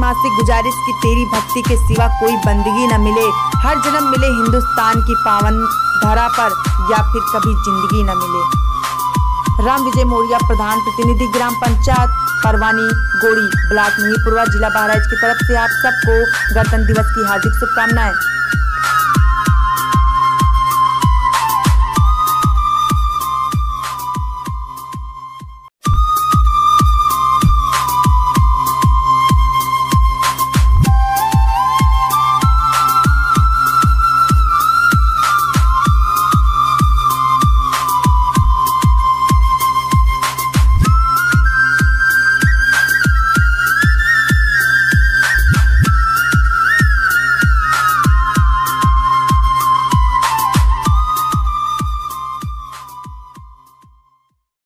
माँ से गुजारिश कि तेरी भक्ति के सिवा कोई बंदगी न मिले, हर जन्म मिले हिंदुस्तान की पावन धरा पर, या फिर कभी जिंदगी न मिले। राम विजय मौर्य, प्रधान प्रतिनिधि, ग्राम पंचायत परवानी, गोड़ी ब्लॉक मिहीपुरवा, जिला बाहराइच की तरफ से आप सबको गणतंत्र दिवस की हार्दिक शुभकामनाएं।